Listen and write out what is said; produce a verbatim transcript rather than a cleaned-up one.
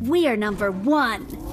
We are number one.